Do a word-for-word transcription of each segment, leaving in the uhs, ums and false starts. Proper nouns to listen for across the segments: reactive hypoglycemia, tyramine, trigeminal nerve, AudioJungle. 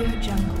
AudioJungle.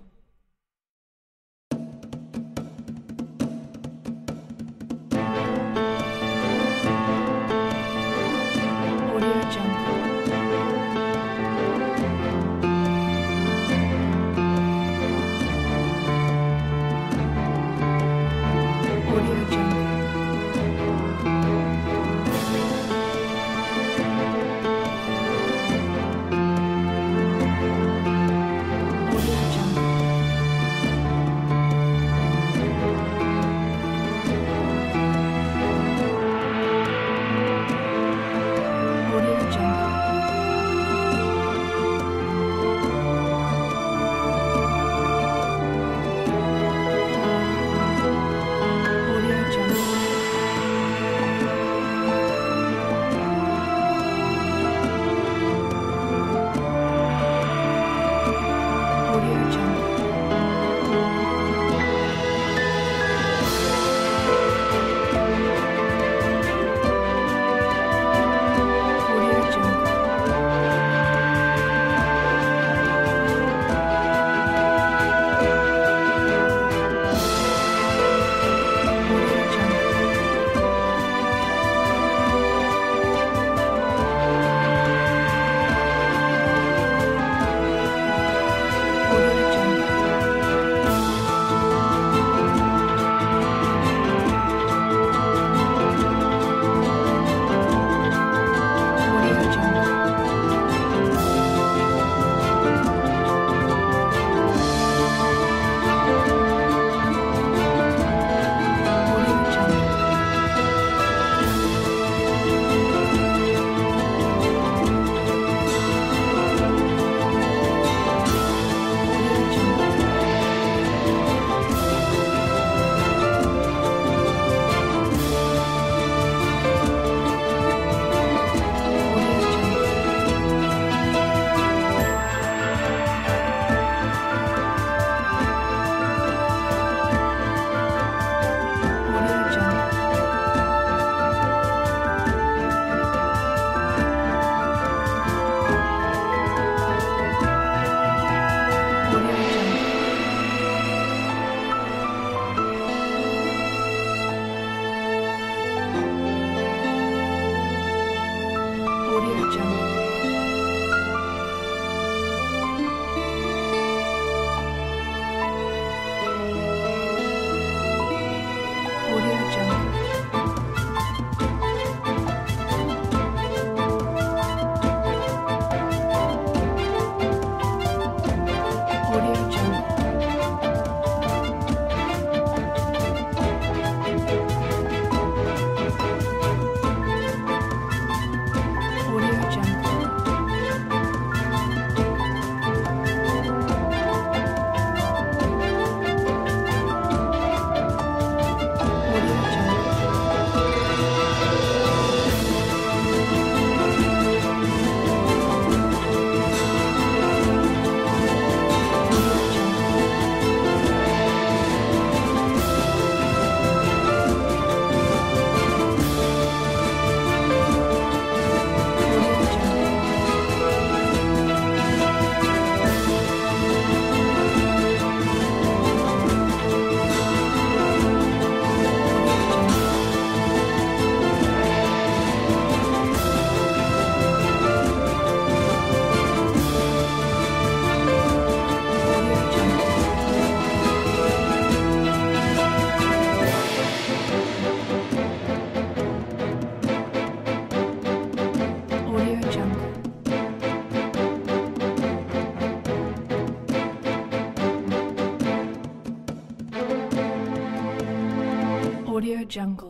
AudioJungle. AudioJungle. Thank you.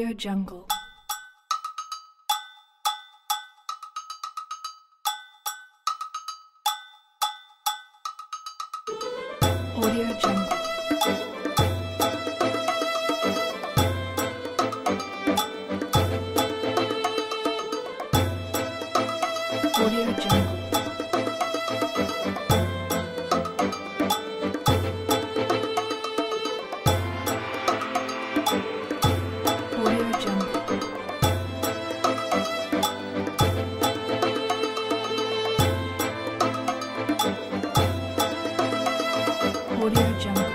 AudioJungle. AudioJungle. AudioJungle. AudioJungle.